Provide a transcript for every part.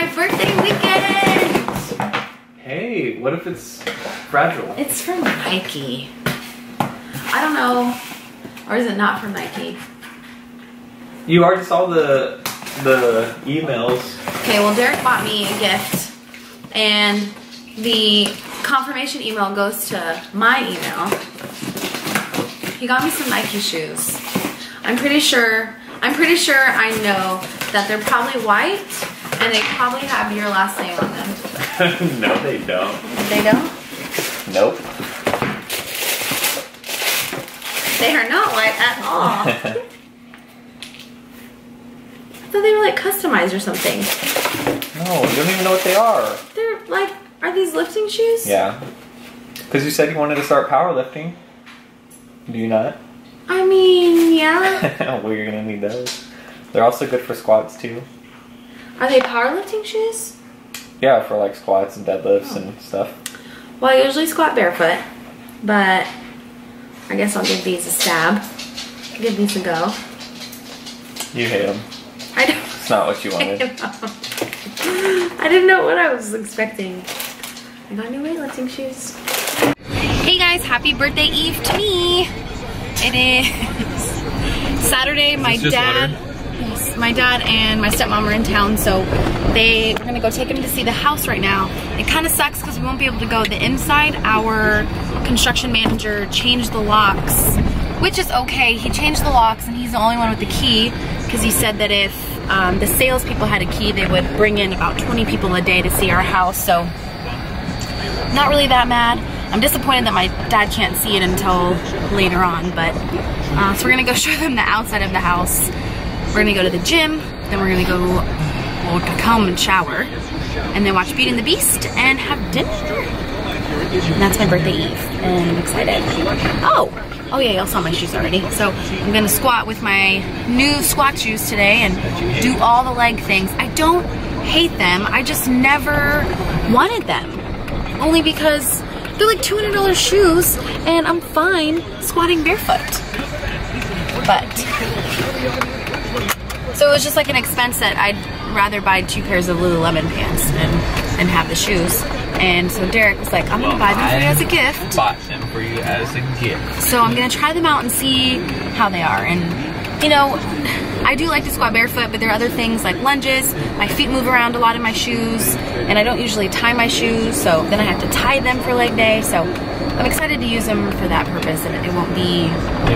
my birthday weekend! Hey, what if it's fragile? It's from Nike. I don't know. Or is it not from Nike? You already saw the emails. Okay, well Derek bought me a gift. And the confirmation email goes to my email. He got me some Nike shoes. I'm pretty sure I know that they're probably white and they probably have your last name on them. No, they don't. They don't? Nope. They are not white at all. I thought they were like customized or something. No, you don't even know what they are. They're like, are these lifting shoes? Yeah. Because you said you wanted to start powerlifting. Do you not? I mean, yeah. Well, you're gonna need those. They're also good for squats too. Are they powerlifting shoes? Yeah, for like squats and deadlifts and stuff. Well, I usually squat barefoot, but I guess I'll give these a stab. Give these a go. You hate them. I don't. It's not what you wanted. I didn't know what I was expecting. I got new weightlifting shoes. Hey guys, happy birthday Eve to me. It is Saturday. My dad and my stepmom are in town, so we're gonna go take him to see the house right now. It kind of sucks because we won't be able to go the inside. Our construction manager changed the locks, which is okay. He changed the locks, and he's the only one with the key because he said that if the salespeople had a key, they would bring in about 20 people a day to see our house. So not really that mad. I'm disappointed that my dad can't see it until later on, but so we're gonna go show them the outside of the house. We're gonna go to the gym, then we're gonna go come and shower, and then watch Beauty and the Beast and have dinner. And that's my birthday Eve, and I'm excited. Oh yeah, y'all saw my shoes already. So I'm gonna squat with my new squat shoes today and do all the leg things. I don't hate them, I just never wanted them, only because they're like $200 shoes, and I'm fine squatting barefoot. But, so it was just like an expense that I'd rather buy two pairs of Lululemon pants and have the shoes. And so Derek was like, I'm gonna buy them for you as a gift. Bought them for you as a gift. So I'm gonna try them out and see how they are. And you know, I do like to squat barefoot, but there are other things like lunges. My feet move around a lot in my shoes, and I don't usually tie my shoes, so then I have to tie them for leg day. So I'm excited to use them for that purpose, and it won't be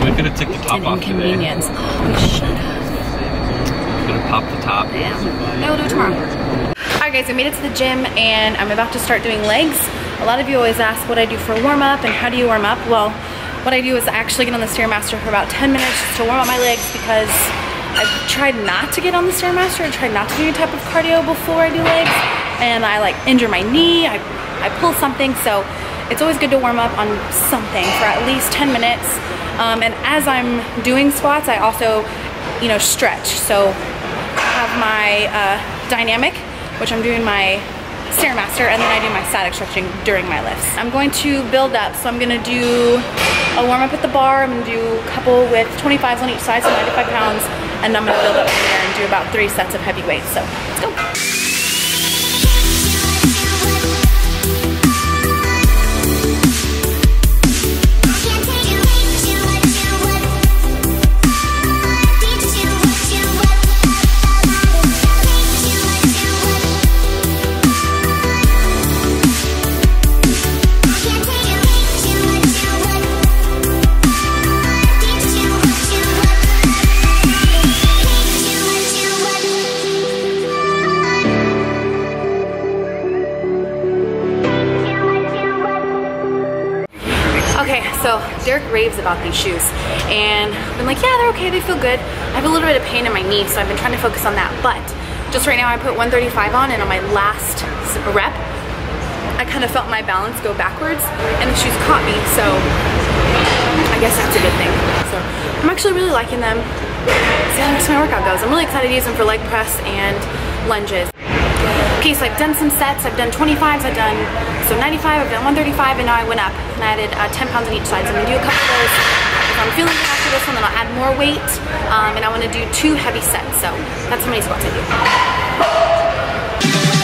we could have took the top off today. Oh, we should have. Could have popped the top. Yeah. No, we'll do it tomorrow. All right, guys, I made it to the gym, and I'm about to start doing legs. A lot of you always ask what I do for warm-up and how do you warm up. Well, what I do is I actually get on the Stairmaster for about 10 minutes just to warm up my legs, because I've tried not to get on the Stairmaster and tried not to do any type of cardio before I do legs, and I like injure my knee, I pull something, so it's always good to warm up on something for at least 10 minutes. And as I'm doing squats, I also, you know, stretch. So I have my dynamic, which I'm doing my Stairmaster, and then I do my static stretching during my lifts. I'm going to build up, so I'm gonna do a warm up at the bar. I'm gonna do a couple with 25s on each side, so 95 pounds, and I'm gonna build up from there and do about 3 sets of heavy weights. So let's go. So Derek raves about these shoes, and I've been like, yeah, they're okay, they feel good. I have a little bit of pain in my knee, so I've been trying to focus on that, but just right now I put 135 on, and on my last rep, I kind of felt my balance go backwards, and the shoes caught me, so I guess that's a good thing. So I'm actually really liking them. See how the next my workout goes. I'm really excited to use them for leg press and lunges. Okay, so I've done some sets, I've done 25s, I've done 95, I've done 135, and now I went up and I added 10 pounds on each side. So I'm gonna do a couple of those. If I'm feeling good after this one, then I'll add more weight, and I wanna do 2 heavy sets, so that's how many squats I do.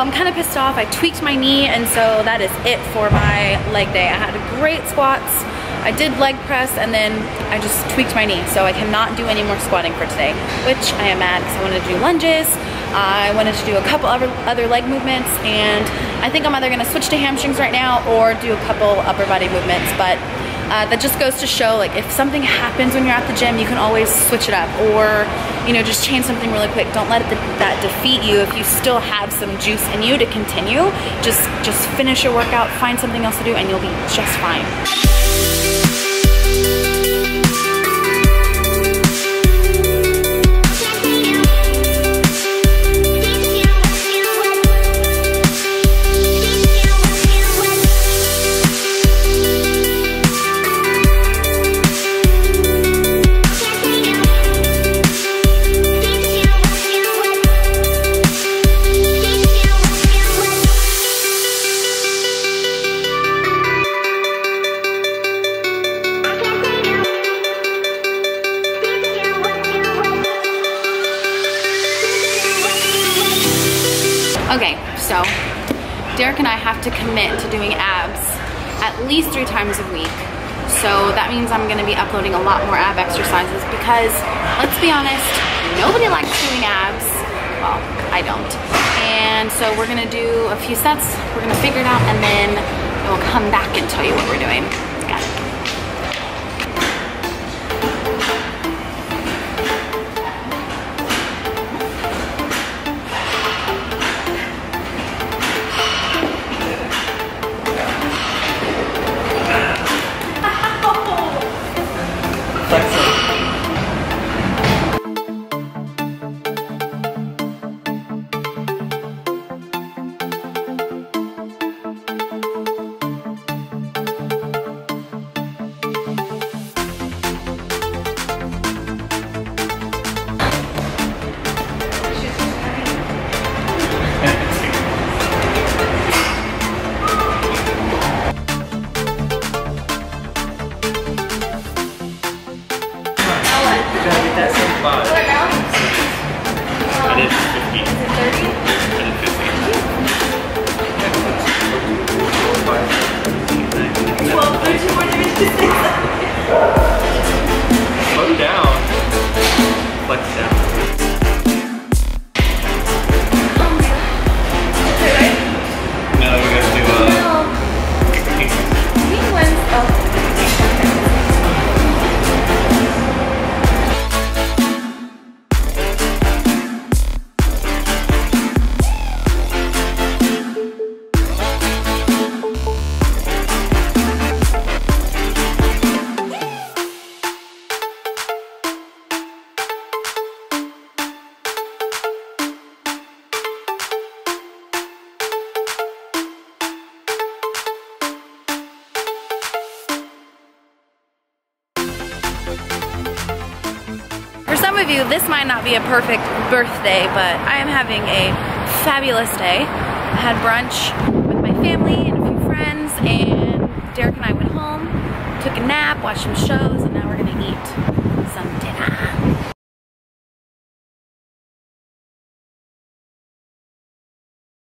I'm kind of pissed off. I tweaked my knee, and so that is it for my leg day. I had great squats. I did leg press, and then I just tweaked my knee, so I cannot do any more squatting for today, which I am mad because I wanted to do lunges. I wanted to do a couple other leg movements, and I think I'm either going to switch to hamstrings right now or do a couple upper body movements, but that just goes to show, like, if something happens when you're at the gym, you can always switch it up, or, you know, just change something really quick. Don't let that defeat you. If you still have some juice in you to continue, just finish your workout, find something else to do, and you'll be just fine. Okay, so Derek and I have to commit to doing abs at least 3 times a week. So that means I'm gonna be uploading a lot more ab exercises because, let's be honest, nobody likes doing abs. Well, I don't. And so we're gonna do a few sets, we're gonna figure it out, and then we'll come back and tell you what we're doing. Got it. You, this might not be a perfect birthday, but I am having a fabulous day. I had brunch with my family and a few friends, and Derek and I went home, took a nap, watched some shows, and now we're gonna eat.